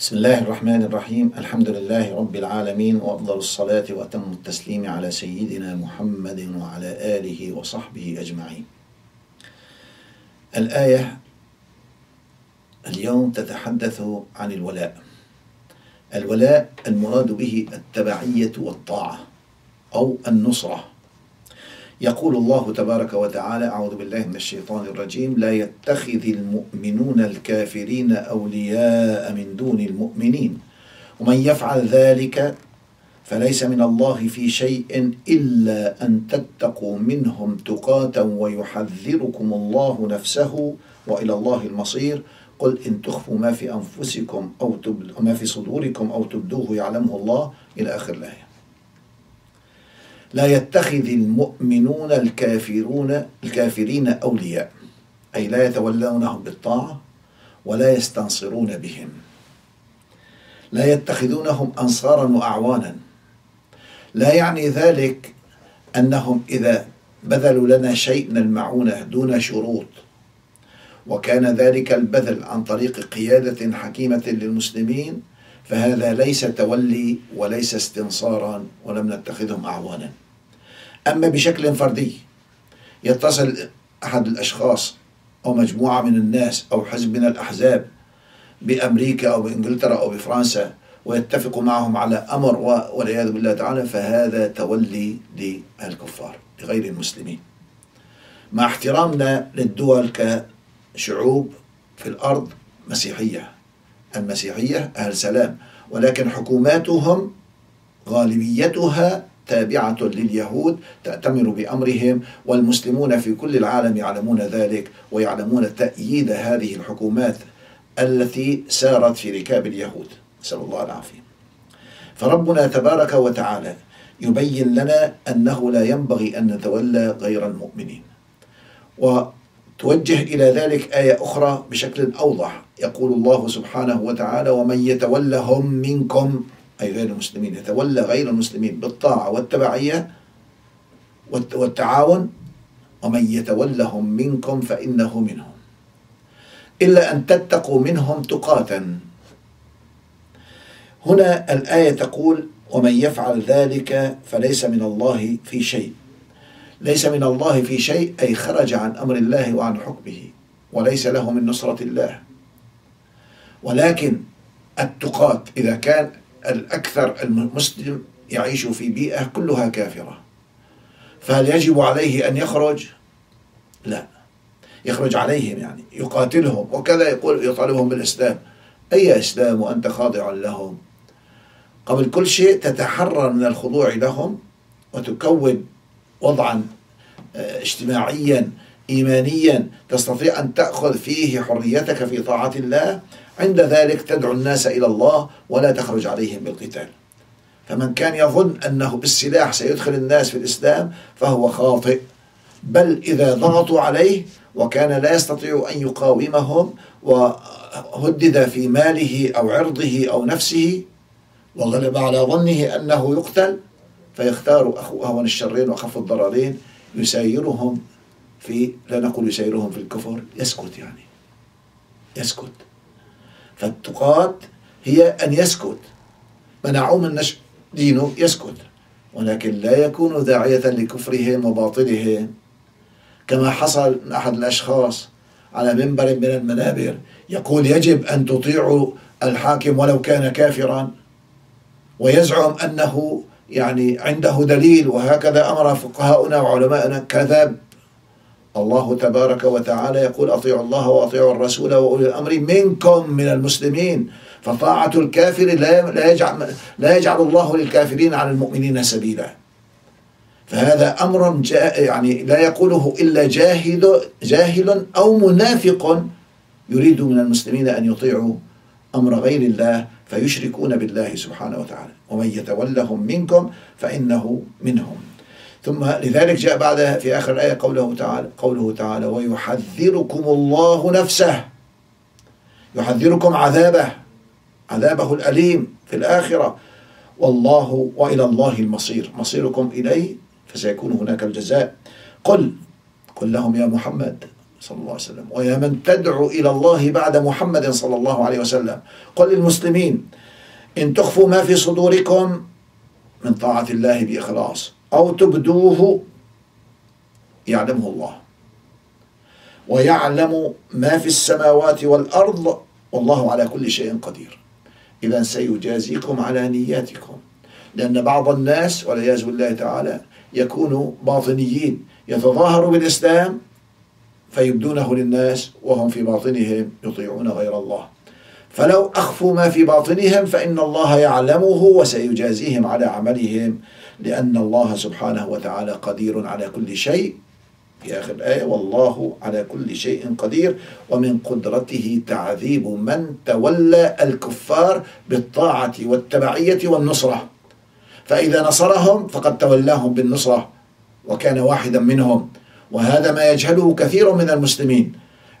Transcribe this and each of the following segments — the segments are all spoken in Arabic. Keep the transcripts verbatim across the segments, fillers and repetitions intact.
بسم الله الرحمن الرحيم. الحمد لله رب العالمين، وأفضل الصلاة وأتم التسليم على سيدنا محمد وعلى آله وصحبه أجمعين. الآية اليوم تتحدث عن الولاء. الولاء المراد به التبعية والطاعة أو النصرة. يقول الله تبارك وتعالى: أعوذ بالله من الشيطان الرجيم، لا يتخذ المؤمنون الكافرين أولياء من دون المؤمنين ومن يفعل ذلك فليس من الله في شيء إلا أن تتقوا منهم تقاة ويحذركم الله نفسه وإلى الله المصير. قل إن تخفوا ما في أنفسكم أو ما في صدوركم أو تبدوه يعلمه الله إلى آخر الآية. لا يتخذ المؤمنون الكافرون الكافرين أولياء، أي لا يتولونهم بالطاعة ولا يستنصرون بهم، لا يتخذونهم أنصارا وأعوانا. لا يعني ذلك أنهم إذا بذلوا لنا شيء من المعونة دون شروط، وكان ذلك البذل عن طريق قيادة حكيمة للمسلمين، فهذا ليس تولي وليس استنصارا ولم نتخذهم أعوانا. أما بشكل فردي، يتصل أحد الأشخاص أو مجموعة من الناس أو حزب من الأحزاب بأمريكا أو بإنجلترا أو بفرنسا ويتفق معهم على أمر والعياذ بالله تعالى، فهذا تولي للكفار لغير المسلمين. مع احترامنا للدول كشعوب في الأرض مسيحية، المسيحية أهل سلام، ولكن حكوماتهم غالبيتها تابعة لليهود، تأتمر بأمرهم، والمسلمون في كل العالم يعلمون ذلك ويعلمون تأييد هذه الحكومات التي سارت في ركاب اليهود، نسأل الله العافية. فربنا تبارك وتعالى يبين لنا أنه لا ينبغي أن نتولى غير المؤمنين، و توجه إلى ذلك آية أخرى بشكل أوضح. يقول الله سبحانه وتعالى: ومن يتولهم منكم، أي غير المسلمين، يتولى غير المسلمين بالطاعة والتبعية والتعاون، ومن يتولهم منكم فإنه منهم إلا أن تتقوا منهم تقاة. هنا الآية تقول: ومن يفعل ذلك فليس من الله في شيء. ليس من الله في شيء أي خرج عن أمر الله وعن حكمه، وليس له من نصرة الله. ولكن التقاة، إذا كان الأكثر المسلم يعيش في بيئة كلها كافرة، فهل يجب عليه أن يخرج؟ لا، يخرج عليهم يعني يقاتلهم وكذا، يقول يطالبهم بالإسلام. أي إسلام وأنت خاضع لهم؟ قبل كل شيء تتحرر من الخضوع لهم وتكون وضعا اجتماعيا إيمانيا تستطيع أن تأخذ فيه حريتك في طاعة الله. عند ذلك تدعو الناس إلى الله ولا تخرج عليهم بالقتال. فمن كان يظن أنه بالسلاح سيدخل الناس في الإسلام فهو خاطئ، بل إذا ضغطوا عليه وكان لا يستطيع أن يقاومهم وهدد في ماله أو عرضه أو نفسه وغلب على ظنه أنه يقتل، فيختار أهون الشرين وأخف الضررين، يسيرهم في، لا نقول يسيرهم في الكفر، يسكت يعني يسكت. فالتقاة هي أن يسكت، منعوا من نشر دينه يسكت، ولكن لا يكون داعية لكفرهم وباطلهم، كما حصل من أحد الأشخاص على منبر من المنابر يقول: يجب أن تطيعوا الحاكم ولو كان كافرا، ويزعم أنه يعني عنده دليل، وهكذا أمر فقهاؤنا وعلماءنا. كذب. الله تبارك وتعالى يقول: أطيعوا الله وأطيعوا الرسول وأولي الأمر منكم، من المسلمين. فطاعة الكافر لا يجعل, لا يجعل الله للكافرين على المؤمنين سبيلا. فهذا أمر يعني لا يقوله إلا جاهل, جاهل أو منافق يريد من المسلمين أن يطيعوا أمر غير الله فيشركون بالله سبحانه وتعالى، ومن يتولهم منكم فإنه منهم. ثم لذلك جاء بعدها في آخر الآية قوله تعالى قوله تعالى ويحذركم الله نفسه، يحذركم عذابه عذابه الأليم في الآخرة، والله وإلى الله المصير، مصيركم إليه فسيكون هناك الجزاء. قل قل لهم يا محمد صلى الله عليه وسلم، ويا من تدعو إلى الله بعد محمد صلى الله عليه وسلم، قل للمسلمين إن تخفوا ما في صدوركم من طاعة الله بإخلاص أو تبدوه يعلمه الله، ويعلم ما في السماوات والأرض والله على كل شيء قدير. إذا سيجازيكم على نياتكم، لأن بعض الناس والعياذ بالله تعالى يكونوا باطنيين، يتظاهروا بالإسلام فيبدونه للناس وهم في باطنهم يطيعون غير الله. فلو أخفوا ما في باطنهم فإن الله يعلمه وسيجازيهم على عملهم، لأن الله سبحانه وتعالى قدير على كل شيء. في آخر الآية والله على كل شيء قدير، ومن قدرته تعذيب من تولى الكفار بالطاعة والتبعية والنصرة، فإذا نصرهم فقد تولاهم بالنصرة وكان واحدا منهم. وهذا ما يجهله كثير من المسلمين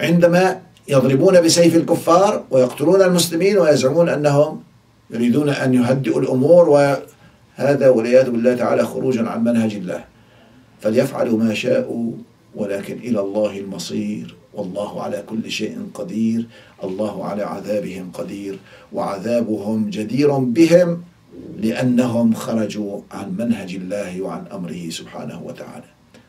عندما يضربون بسيف الكفار ويقتلون المسلمين ويزعمون أنهم يريدون أن يهدئوا الأمور، وهذا والعياذ بالله تعالى خروج عن منهج الله. فليفعلوا ما شاءوا، ولكن إلى الله المصير، والله على كل شيء قدير، الله على عذابهم قدير، وعذابهم جدير بهم لأنهم خرجوا عن منهج الله وعن أمره سبحانه وتعالى.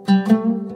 Thank you.